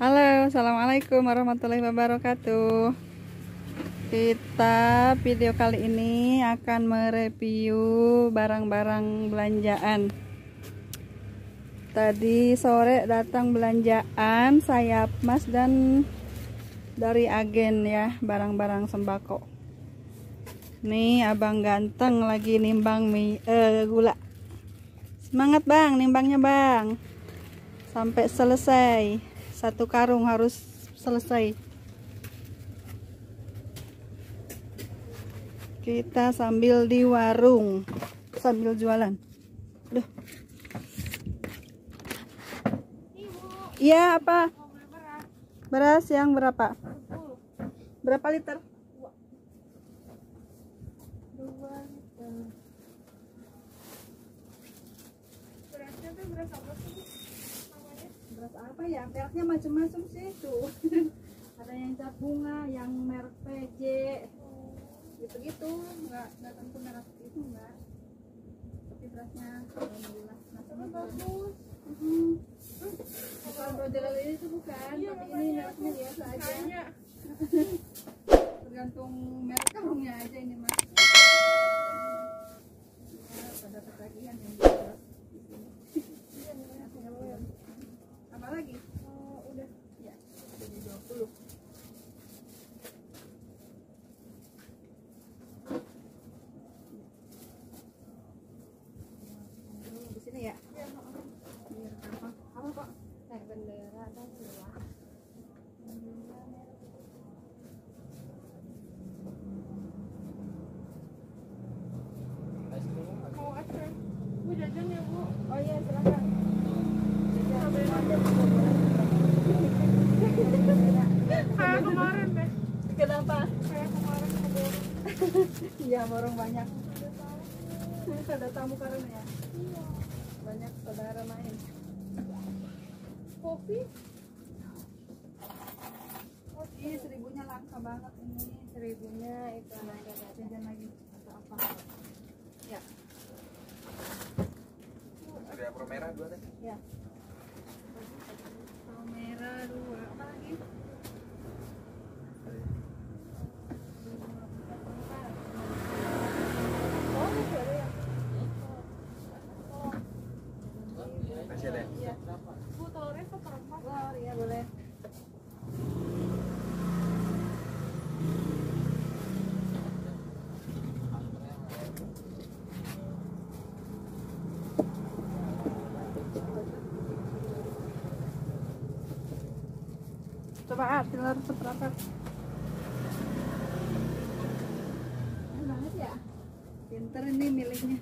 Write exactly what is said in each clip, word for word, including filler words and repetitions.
Halo, assalamualaikum warahmatullahi wabarakatuh. Kita video kali ini akan mereview barang-barang belanjaan. Tadi sore datang belanjaan sayap mas dan dari agen ya, barang-barang sembako. Nih abang ganteng lagi nimbang mie, eh, gula. Semangat bang, nimbangnya bang, sampai selesai. Satu karung harus selesai. Kita sambil di warung, sambil jualan. Duh. Iya apa? Beras yang berapa? Berapa liter? Dua liter. Berasnya tuh beras apa sih? Beras apa ya, mereknya macam-macam sih tuh. Ada yang cat bunga, yang merek P J gitu-gitu, nggak nggak tentu merek itu enggak, tapi berasnya alhamdulillah macam bagus. Bukan model ini tuh bukan, iya, tapi ini mereknya biasa aja. Tergantung merek karungnya aja ini mas. Ya, pada ketagihan yang beras di sini. Apa lagi? Oh, udah. Ya, jadi dua puluh. Di sini ya? Ya, apa? Apa kok? Kayak bendera dan silah. Mau aja. Bu jajan ya, Bu. Oh iya, silakan. Kayak kemarin deh. Kenapa? Kayak kemarin iya borong banyak. Ada tamu karen ya? Iya. Banyak saudara main. Kopi? Kopi seribunya langka banget ini. Seribunya itu ada jajan lagi atau apa? Ya. Ada pro merah dua deh. Ya. Pro merah dua. Apa lagi? Coba arti harus seberapa? Enak banget ya? Pinter ini miliknya.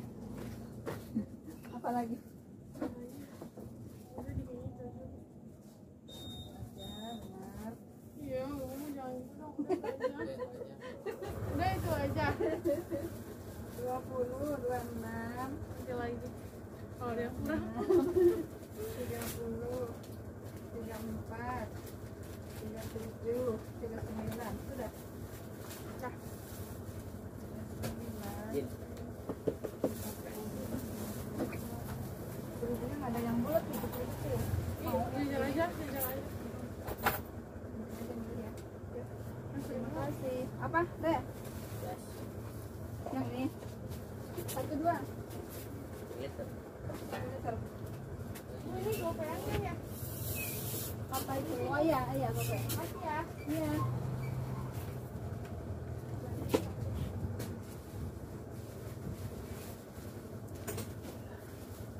Apalagi? Ya benar. Iya, kamu jangan gitu. Udah itu aja. dua puluh, dua puluh enam. Nanti lagi. Kalau dia kurang. tiga puluh, tiga puluh empat. Tiga tujuh, tiga sembilan, sudah pecah. Berhubungnya nggak ada yang bulat gitu gitu. Mau jalan aja, jalan aja. Terima kasih. Apa, deh? Yang ini satu dua. Liter. Liter. Ini gopeannya ya. Apa itu? Oh iya, iya, Bapak. Makasih ya. Iya.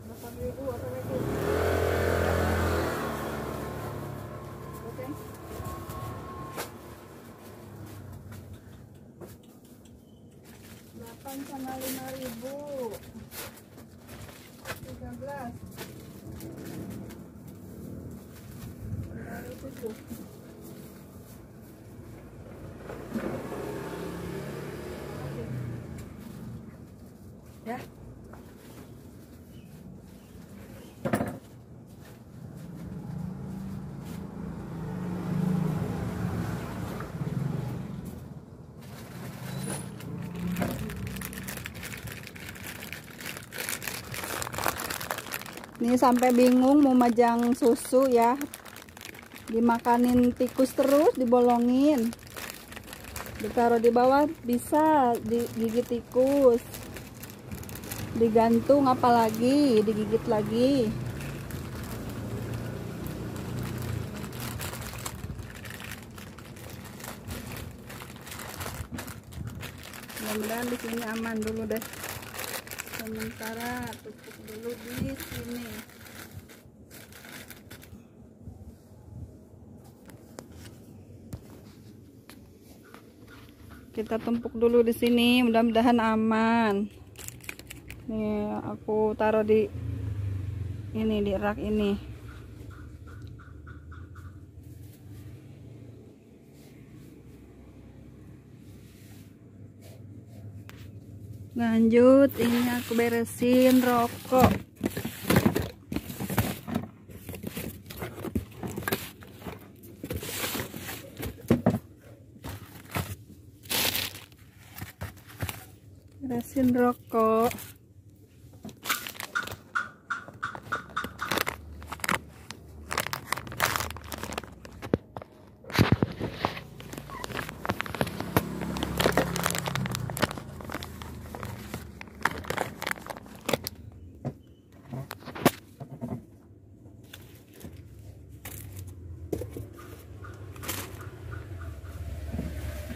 delapan ribu apa lagi? Oke. delapan sama lima ribu. tiga belas. Tujuh. Ya. Ini sampai bingung mau majang susu ya. dimakanin tikus terus, dibolongin, ditaruh di bawah bisa digigit tikus, digantung apalagi, digigit lagi. Mudah-mudahan di sini aman dulu deh. Sementara tutup dulu di sini. Kita tumpuk dulu di sini, mudah-mudahan aman. Nih aku taruh di ini, di rak ini. Lanjut, ini aku beresin rokok. Beresin rokok.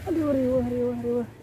Aduh, riuh, riuh, riuh.